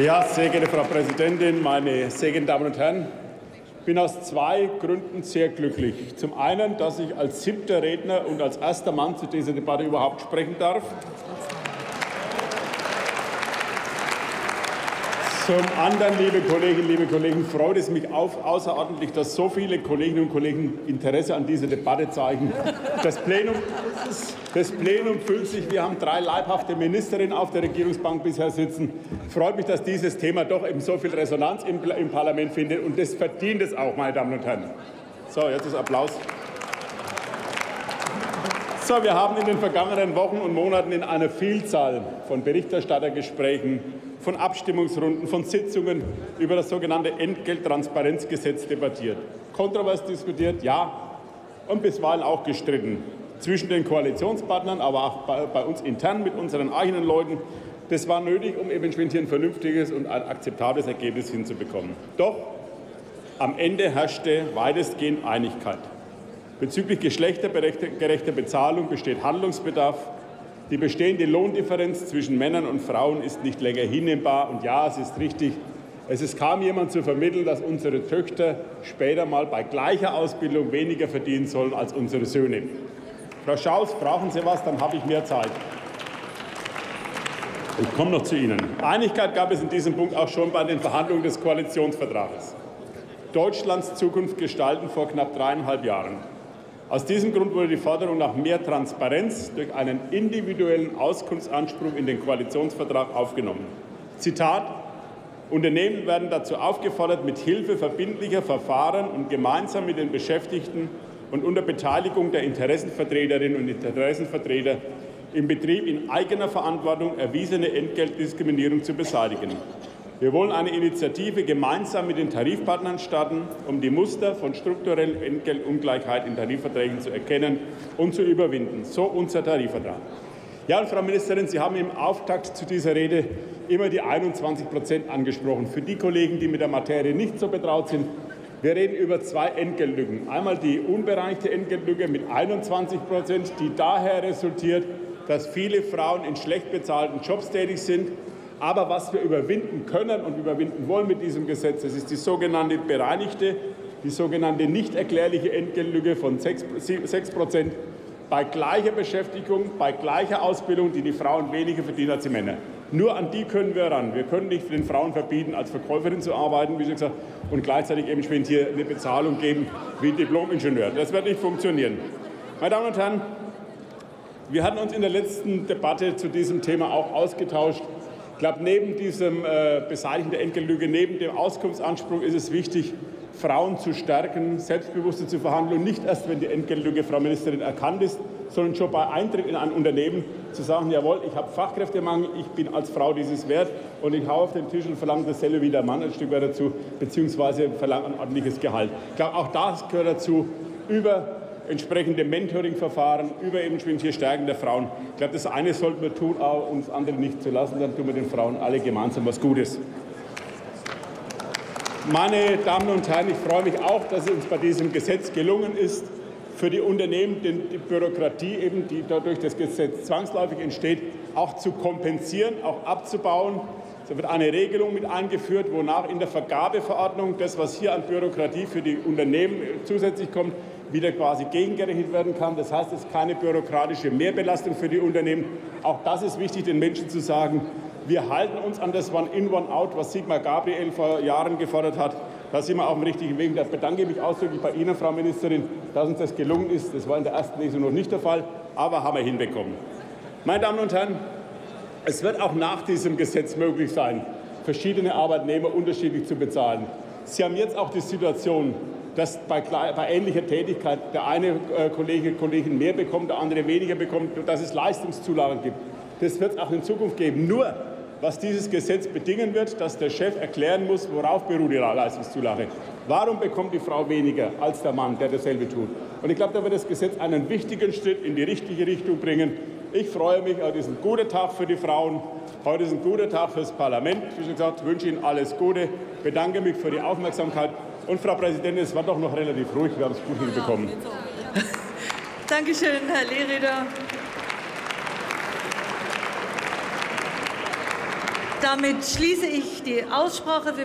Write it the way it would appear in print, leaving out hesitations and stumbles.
Ja, sehr geehrte Frau Präsidentin, meine sehr geehrten Damen und Herren! Ich bin aus zwei Gründen sehr glücklich. Zum einen, dass ich als siebter Redner und als erster Mann zu dieser Debatte überhaupt sprechen darf. Zum anderen, liebe Kollegen, freut es mich außerordentlich, dass so viele Kolleginnen und Kollegen Interesse an dieser Debatte zeigen. Das Plenum füllt sich. Wir haben drei leibhafte Ministerinnen auf der Regierungsbank bisher sitzen. Freut mich, dass dieses Thema doch eben so viel Resonanz im Parlament findet. Und das verdient es auch, meine Damen und Herren. So, jetzt ist Applaus. So, wir haben in den vergangenen Wochen und Monaten in einer Vielzahl von Berichterstattergesprächen, von Abstimmungsrunden, von Sitzungen über das sogenannte Entgelttransparenzgesetz debattiert. Kontrovers diskutiert, ja, und bisweilen auch gestritten. Zwischen den Koalitionspartnern, aber auch bei uns intern mit unseren eigenen Leuten. Das war nötig, um eben hier ein vernünftiges und ein akzeptables Ergebnis hinzubekommen. Doch am Ende herrschte weitestgehend Einigkeit. Bezüglich geschlechtergerechter Bezahlung besteht Handlungsbedarf. Die bestehende Lohndifferenz zwischen Männern und Frauen ist nicht länger hinnehmbar. Und ja, es ist richtig, es ist kaum jemand zu vermitteln, dass unsere Töchter später mal bei gleicher Ausbildung weniger verdienen sollen als unsere Söhne. Frau Schaus, brauchen Sie was, dann habe ich mehr Zeit. Ich komme noch zu Ihnen. Einigkeit gab es in diesem Punkt auch schon bei den Verhandlungen des Koalitionsvertrages. Deutschlands Zukunft gestalten vor knapp 3,5 Jahren. Aus diesem Grund wurde die Forderung nach mehr Transparenz durch einen individuellen Auskunftsanspruch in den Koalitionsvertrag aufgenommen. Zitat: Unternehmen werden dazu aufgefordert, mit Hilfe verbindlicher Verfahren und gemeinsam mit den Beschäftigten und unter Beteiligung der Interessenvertreterinnen und Interessenvertreter im Betrieb in eigener Verantwortung erwiesene Entgeltdiskriminierung zu beseitigen. Wir wollen eine Initiative gemeinsam mit den Tarifpartnern starten, um die Muster von struktureller Entgeltungleichheit in Tarifverträgen zu erkennen und zu überwinden. So unser Tarifvertrag. Ja, und Frau Ministerin, Sie haben im Auftakt zu dieser Rede immer die 21% angesprochen. Für die Kollegen, die mit der Materie nicht so betraut sind, wir reden über zwei Entgeltlücken. Einmal die unbereinigte Entgeltlücke mit 21%, die daher resultiert, dass viele Frauen in schlecht bezahlten Jobs tätig sind. Aber was wir überwinden können und überwinden wollen mit diesem Gesetz, das ist die sogenannte bereinigte, die sogenannte nicht erklärliche Entgeltlücke von 6% bei gleicher Beschäftigung, bei gleicher Ausbildung, die die Frauen weniger verdienen als die Männer. Nur an die können wir ran. Wir können nicht den Frauen verbieten, als Verkäuferin zu arbeiten, wie schon gesagt, und gleichzeitig eben hier eine Bezahlung geben wie Diplomingenieur. Das wird nicht funktionieren. Meine Damen und Herren, wir hatten uns in der letzten Debatte zu diesem Thema auch ausgetauscht. Ich glaube, neben diesem Beseitigen der Entgeltlücke, neben dem Auskunftsanspruch ist es wichtig, Frauen zu stärken, selbstbewusster zu verhandeln. Nicht erst, wenn die Entgeltlücke, Frau Ministerin, erkannt ist, sondern schon bei Eintritt in ein Unternehmen zu sagen, jawohl, ich habe Fachkräftemangel, ich bin als Frau dieses wert und ich haue auf den Tisch und verlange dasselbe wie der Mann ein Stück weit dazu, beziehungsweise verlange ein ordentliches Gehalt. Ich glaube, auch das gehört dazu, über entsprechende Mentoring-Verfahren, über eben hier Stärken der Frauen. Ich glaube, das eine sollten wir tun, aber uns andere nicht zu lassen. Dann tun wir den Frauen alle gemeinsam was Gutes. Meine Damen und Herren, ich freue mich auch, dass es uns bei diesem Gesetz gelungen ist, für die Unternehmen die Bürokratie, eben, die dadurch das Gesetz zwangsläufig entsteht, auch zu kompensieren, auch abzubauen. Es wird eine Regelung mit eingeführt, wonach in der Vergabeverordnung das, was hier an Bürokratie für die Unternehmen zusätzlich kommt, wieder quasi gegengerechnet werden kann. Das heißt, es ist keine bürokratische Mehrbelastung für die Unternehmen. Auch das ist wichtig, den Menschen zu sagen, wir halten uns an das One-in, One-out, was Sigmar Gabriel vor Jahren gefordert hat. Da sind wir auf dem richtigen Weg. Da bedanke ich mich ausdrücklich bei Ihnen, Frau Ministerin, dass uns das gelungen ist. Das war in der ersten Lesung noch nicht der Fall, aber haben wir hinbekommen. Meine Damen und Herren, es wird auch nach diesem Gesetz möglich sein, verschiedene Arbeitnehmer unterschiedlich zu bezahlen. Sie haben jetzt auch die Situation, dass bei ähnlicher Tätigkeit der eine Kollegin mehr bekommt, der andere weniger bekommt, und dass es Leistungszulagen gibt. Das wird es auch in Zukunft geben. Nur, was dieses Gesetz bedingen wird, dass der Chef erklären muss, worauf beruht die Leistungszulage. Warum bekommt die Frau weniger als der Mann, der dasselbe tut? Und ich glaube, da wird das Gesetz einen wichtigen Schritt in die richtige Richtung bringen. Ich freue mich, heute ist ein guter Tag für die Frauen. Heute ist ein guter Tag für das Parlament. Wie schon gesagt, wünsche Ihnen alles Gute. Bedanke mich für die Aufmerksamkeit. Und Frau Präsidentin, es war doch noch relativ ruhig, wir haben es gut hinbekommen. Dankeschön, Herr Lehrieder. Damit schließe ich die Aussprache.